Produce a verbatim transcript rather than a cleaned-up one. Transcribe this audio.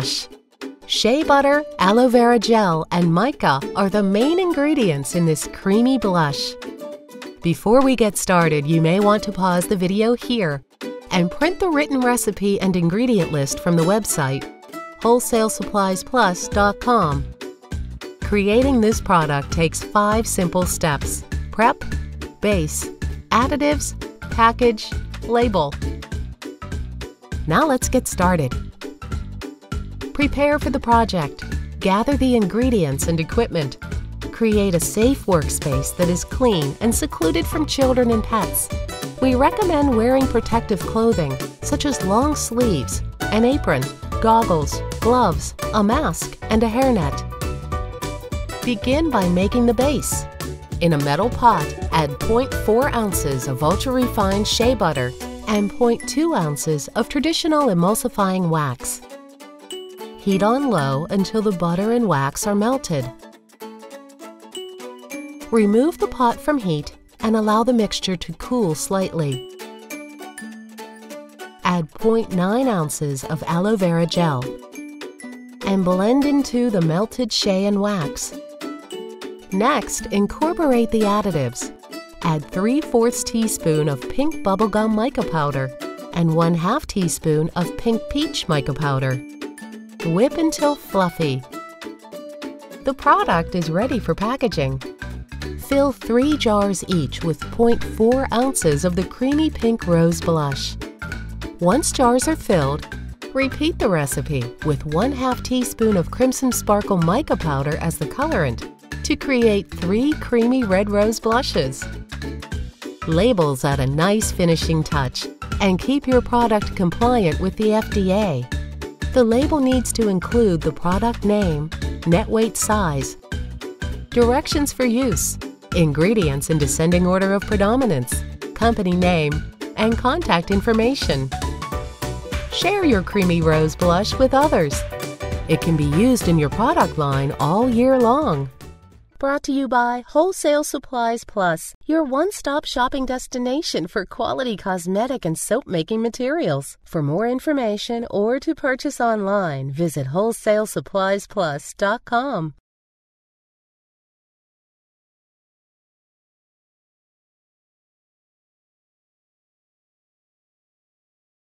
wash. Shea butter, aloe vera gel, and mica are the main ingredients in this creamy blush. Before we get started, you may want to pause the video here and print the written recipe and ingredient list from the website wholesale supplies plus dot com. Creating this product takes five simple steps: prep, base, additives, package, label. Now let's get started. Prepare for the project. Gather the ingredients and equipment. Create a safe workspace that is clean and secluded from children and pets. We recommend wearing protective clothing, such as long sleeves, an apron, goggles, gloves, a mask, and a hairnet. Begin by making the base. In a metal pot, add zero point four ounces of ultra-refined shea butter and zero point two ounces of traditional emulsifying wax. Heat on low until the butter and wax are melted. Remove the pot from heat and allow the mixture to cool slightly. Add zero point nine ounces of aloe vera gel and blend into the melted shea and wax. Next, incorporate the additives. Add three fourths teaspoon of Pink Bubble Gum Mica Powder and one half teaspoon of Pink Peach Mica Powder. Whip until fluffy. The product is ready for packaging. Fill three jars each with zero point four ounces of the creamy pink rose blush. Once jars are filled, repeat the recipe with one half teaspoon of Crimson Sparkle Mica Powder as the colorant to create three creamy red rose blushes. Labels add a nice finishing touch and keep your product compliant with the F D A. The label needs to include the product name, net weight size, directions for use, ingredients in descending order of predominance, company name, and contact information. Share your creamy rose blush with others. It can be used in your product line all year long. Brought to you by Wholesale Supplies Plus, your one-stop shopping destination for quality cosmetic and soap-making materials. For more information or to purchase online, visit wholesale supplies plus dot com.